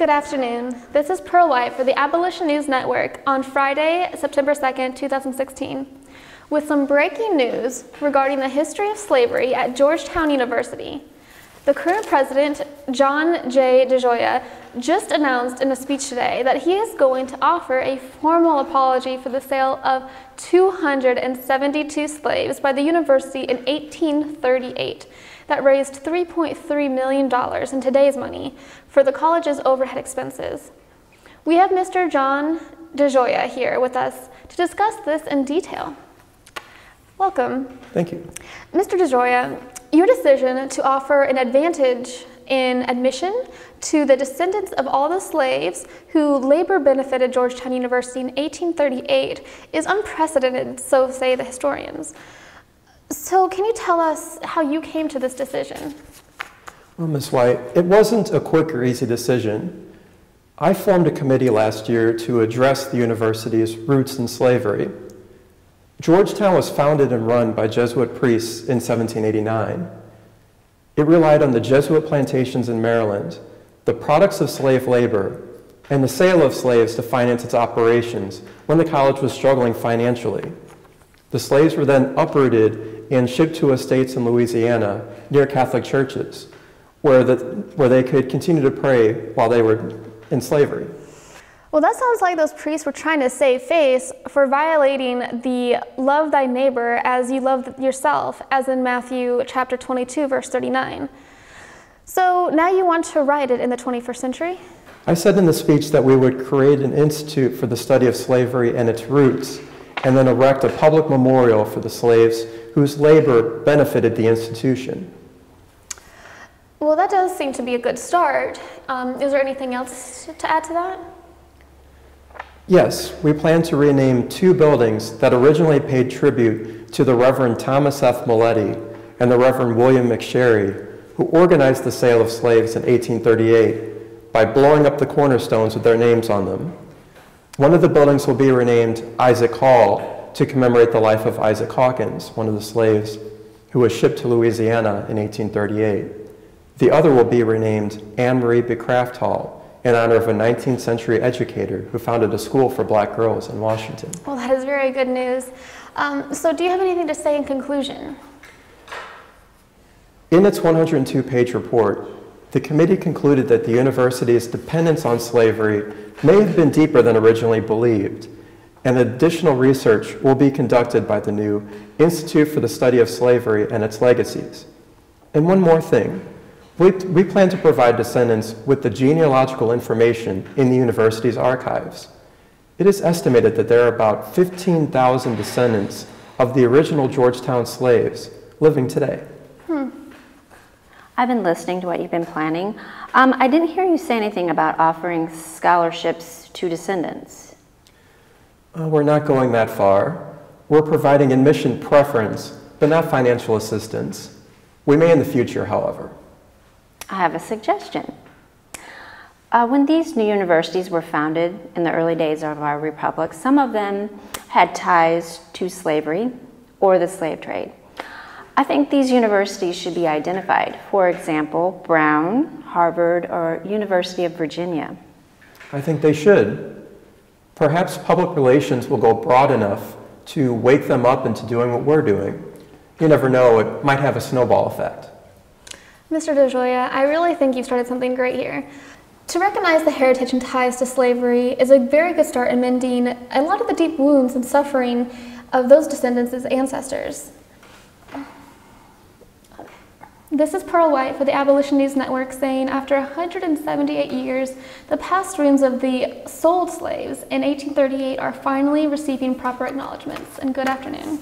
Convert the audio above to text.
Good afternoon. This is Pearl White for the Abolition News Network on Friday, September 2nd, 2016, with some breaking news regarding the history of slavery at Georgetown University. The current president, John J. DeGioia, just announced in a speech today that he is going to offer a formal apology for the sale of 272 slaves by the university in 1838. That raised $3.3 million in today's money for the college's overhead expenses. We have Mr. John DeGioia here with us to discuss this in detail. Welcome. Thank you. Mr. DeGioia, your decision to offer an advantage in admission to the descendants of all the slaves who labor benefited Georgetown University in 1838 is unprecedented, so say the historians. So can you tell us how you came to this decision? Well, Ms. White, it wasn't a quick or easy decision. I formed a committee last year to address the university's roots in slavery. Georgetown was founded and run by Jesuit priests in 1789. It relied on the Jesuit plantations in Maryland, the products of slave labor, and the sale of slaves to finance its operations when the college was struggling financially. The slaves were then uprooted and shipped to estates in Louisiana near Catholic churches, where they could continue to pray while they were in slavery. Well, that sounds like those priests were trying to save face for violating the love thy neighbor as you love yourself, as in Matthew chapter 22, verse 39. So now you want to write it in the 21st century? I said in the speech that we would create an institute for the study of slavery and its roots, and then erect a public memorial for the slaves whose labor benefited the institution. Well, that does seem to be a good start. Is there anything else to add to that? Yes, we plan to rename two buildings that originally paid tribute to the Reverend Thomas F. Maletti and the Reverend William McSherry, who organized the sale of slaves in 1838 by blowing up the cornerstones with their names on them. One of the buildings will be renamed Isaac Hall to commemorate the life of Isaac Hawkins, one of the slaves who was shipped to Louisiana in 1838. The other will be renamed Anne Marie Becraft Hall in honor of a 19th century educator who founded a school for black girls in Washington. Well, that is very good news. So do you have anything to say in conclusion? In its 102-page report, the committee concluded that the university's dependence on slavery may have been deeper than originally believed, and additional research will be conducted by the new Institute for the Study of Slavery and its Legacies. And one more thing, we plan to provide descendants with the genealogical information in the university's archives. It is estimated that there are about 15,000 descendants of the original Georgetown slaves living today. I've been listening to what you've been planning. I didn't hear you say anything about offering scholarships to descendants. We're not going that far. We're providing admission preference, but not financial assistance. We may in the future, however. I have a suggestion. When these new universities were founded in the early days of our republic, some of them had ties to slavery or the slave trade. I think these universities should be identified. For example, Brown, Harvard, or University of Virginia. I think they should. Perhaps public relations will go broad enough to wake them up into doing what we're doing. You never know, it might have a snowball effect. Mr. DeGioia, I really think you've started something great here. To recognize the heritage and ties to slavery is a very good start in mending a lot of the deep wounds and suffering of those descendants' ancestors. This is Pearl White for the Abolition News Network saying, after 178 years, the past rooms of the sold slaves in 1838 are finally receiving proper acknowledgments. And good afternoon.